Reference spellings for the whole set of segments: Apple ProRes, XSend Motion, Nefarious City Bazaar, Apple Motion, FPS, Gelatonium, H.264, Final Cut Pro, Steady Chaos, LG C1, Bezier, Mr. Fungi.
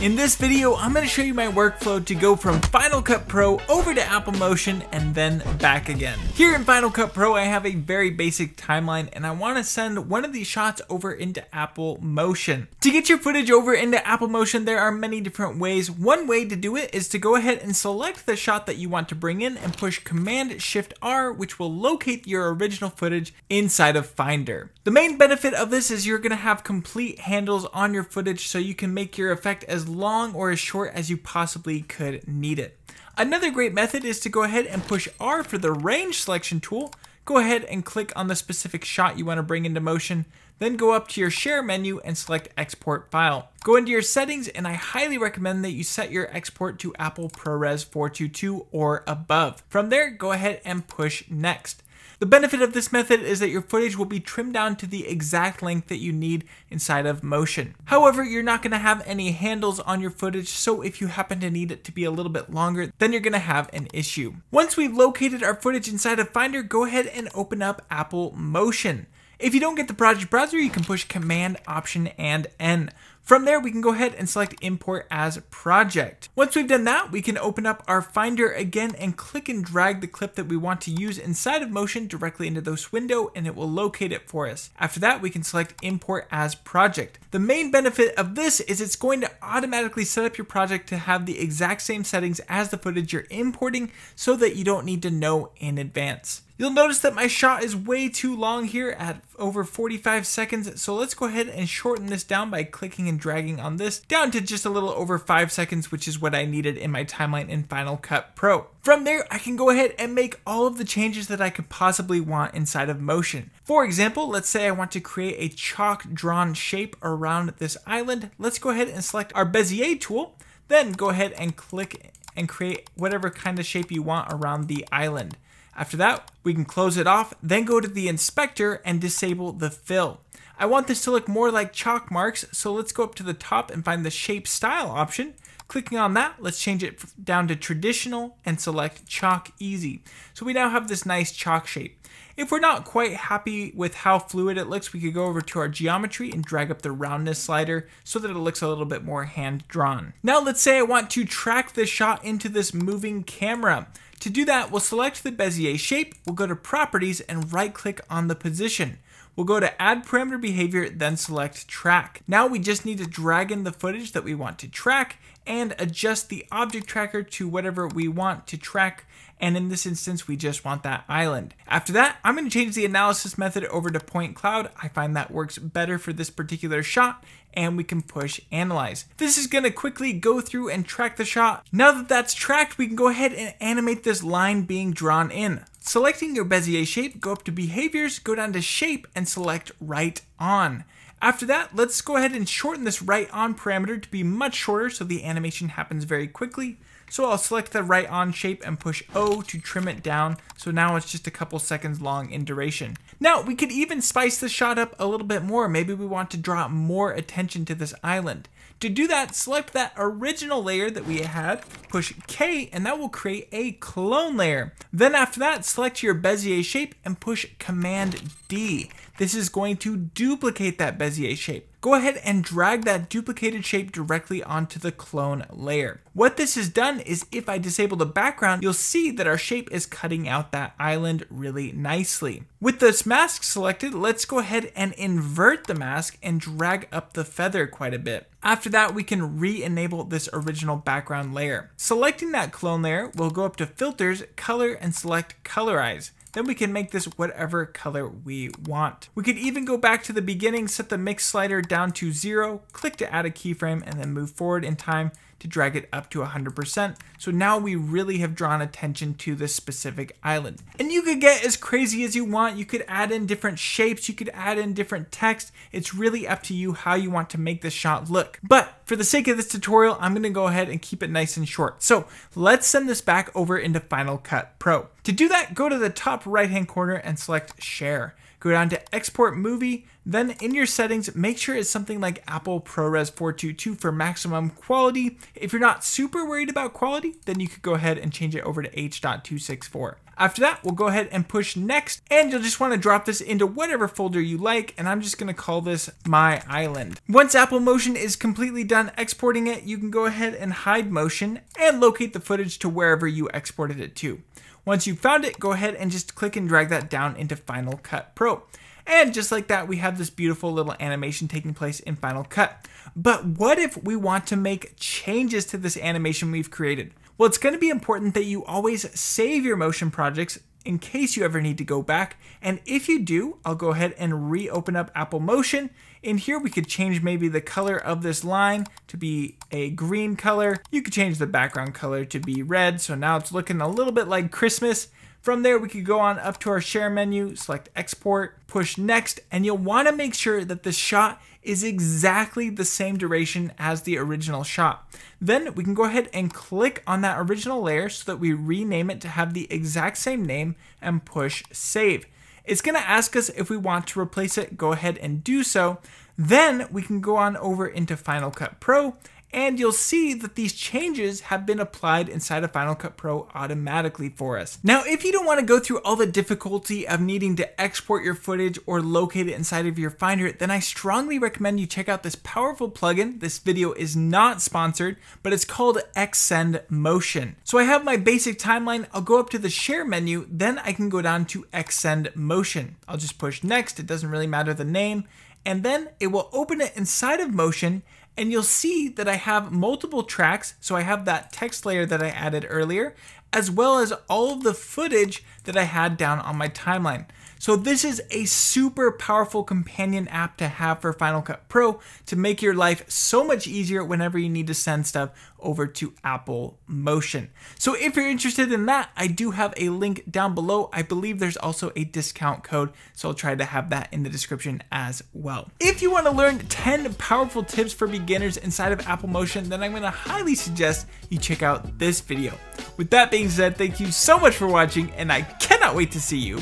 In this video, I'm going to show you my workflow to go from Final Cut Pro over to Apple Motion and then back again. Here in Final Cut Pro, I have a very basic timeline and I want to send one of these shots over into Apple Motion. To get your footage over into Apple Motion, there are many different ways. One way to do it is to go ahead and select the shot that you want to bring in and push Command-Shift-R, which will locate your original footage inside of Finder. The main benefit of this is you're going to have complete handles on your footage so you can make your effect as long or as short as you possibly could need it. Another great method is to go ahead and push R for the range selection tool. Go ahead and click on the specific shot you want to bring into motion, then go up to your share menu and select export file. Go into your settings, and I highly recommend that you set your export to Apple ProRes 422 or above. From there, go ahead and push next. The benefit of this method is that your footage will be trimmed down to the exact length that you need inside of Motion. However, you're not going to have any handles on your footage, so if you happen to need it to be a little bit longer, then you're going to have an issue. Once we've located our footage inside of Finder, go ahead and open up Apple Motion. If you don't get the project browser, you can push Command, Option, and N. From there, we can go ahead and select Import as Project. Once we've done that, we can open up our Finder again and click and drag the clip that we want to use inside of Motion directly into this window, and it will locate it for us. After that, we can select Import as Project. The main benefit of this is it's going to automatically set up your project to have the exact same settings as the footage you're importing so that you don't need to know in advance. You'll notice that my shot is way too long here at over 45 seconds, so let's go ahead and shorten this down by clicking and dragging on this down to just a little over 5 seconds, which is what I needed in my timeline in Final Cut Pro. From there, I can go ahead and make all of the changes that I could possibly want inside of Motion. For example, let's say I want to create a chalk-drawn shape around this island. Let's go ahead and select our Bezier tool, then go ahead and click and create whatever kind of shape you want around the island. After that, we can close it off, then go to the inspector and disable the fill. I want this to look more like chalk marks, so let's go up to the top and find the shape style option. Clicking on that, let's change it down to traditional and select chalk easy. So we now have this nice chalk shape. If we're not quite happy with how fluid it looks, we could go over to our geometry and drag up the roundness slider so that it looks a little bit more hand drawn. Now let's say I want to track this shot into this moving camera. To do that, we'll select the Bezier shape, we'll go to Properties and right click on the position. We'll go to Add Parameter Behavior, then select Track. Now we just need to drag in the footage that we want to track and adjust the object tracker to whatever we want to track. And in this instance, we just want that island. After that, I'm going to change the analysis method over to point cloud. I find that works better for this particular shot, and we can push Analyze. This is going to quickly go through and track the shot. Now that that's tracked, we can go ahead and animate this line being drawn in. Selecting your Bezier shape, go up to Behaviors, go down to Shape, and select Right On. After that, let's go ahead and shorten this Right On parameter to be much shorter so the animation happens very quickly. So I'll select the Right On shape and push O to trim it down, so now it's just a couple seconds long in duration. Now, we could even spice the shot up a little bit more. Maybe we want to draw more attention to this island. To do that, select that original layer that we had, push K, and that will create a clone layer. Then after that, select your Bezier shape and push Command D. This is going to duplicate that Bezier shape. Go ahead and drag that duplicated shape directly onto the clone layer. What this has done is if I disable the background, you'll see that our shape is cutting out that island really nicely. With this mask selected, let's go ahead and invert the mask and drag up the feather quite a bit. After that, we can re-enable this original background layer. Selecting that clone layer, we'll go up to Filters, Color, and select Colorize. Then we can make this whatever color we want. We could even go back to the beginning, set the mix slider down to 0, click to add a keyframe, and then move forward in time to drag it up to 100%. So now we really have drawn attention to this specific island. And you could get as crazy as you want. You could add in different shapes. You could add in different text. It's really up to you how you want to make this shot look. But for the sake of this tutorial, I'm going to go ahead and keep it nice and short. So let's send this back over into Final Cut Pro. To do that, go to the top right-hand corner and select Share. Go down to Export Movie, then in your settings, make sure it's something like Apple ProRes 422 for maximum quality. If you're not super worried about quality, then you could go ahead and change it over to H.264. After that, we'll go ahead and push next, and you'll just want to drop this into whatever folder you like, and I'm just going to call this My Island. Once Apple Motion is completely done exporting it, you can go ahead and hide Motion and locate the footage to wherever you exported it to. Once you've found it, go ahead and just click and drag that down into Final Cut Pro. And just like that, we have this beautiful little animation taking place in Final Cut. But what if we want to make changes to this animation we've created? Well, it's going to be important that you always save your motion projects in case you ever need to go back. And if you do, I'll go ahead and reopen up Apple Motion. In here, we could change maybe the color of this line to be a green color. You could change the background color to be red. So now it's looking a little bit like Christmas. From there, we could go on up to our share menu, select export, push next, and you'll want to make sure that the shot is exactly the same duration as the original shot. Then we can go ahead and click on that original layer so that we rename it to have the exact same name and push save. It's going to ask us if we want to replace it. Go ahead and do so. Then we can go on over into Final Cut Pro, and you'll see that these changes have been applied inside of Final Cut Pro automatically for us. Now, if you don't want to go through all the difficulty of needing to export your footage or locate it inside of your Finder, then I strongly recommend you check out this powerful plugin. This video is not sponsored, but it's called XSend Motion. So I have my basic timeline. I'll go up to the share menu, then I can go down to XSend Motion. I'll just push next. It doesn't really matter the name. And then it will open it inside of Motion, and you'll see that I have multiple tracks. So I have that text layer that I added earlier, as well as all of the footage that I had down on my timeline. So this is a super powerful companion app to have for Final Cut Pro to make your life so much easier whenever you need to send stuff over to Apple Motion. So if you're interested in that, I do have a link down below. I believe there's also a discount code, so I'll try to have that in the description as well. If you want to learn 10 powerful tips for beginners inside of Apple Motion, then I'm going to highly suggest you check out this video. With that being said, thank you so much for watching, and I cannot wait to see you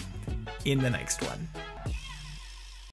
in the next one.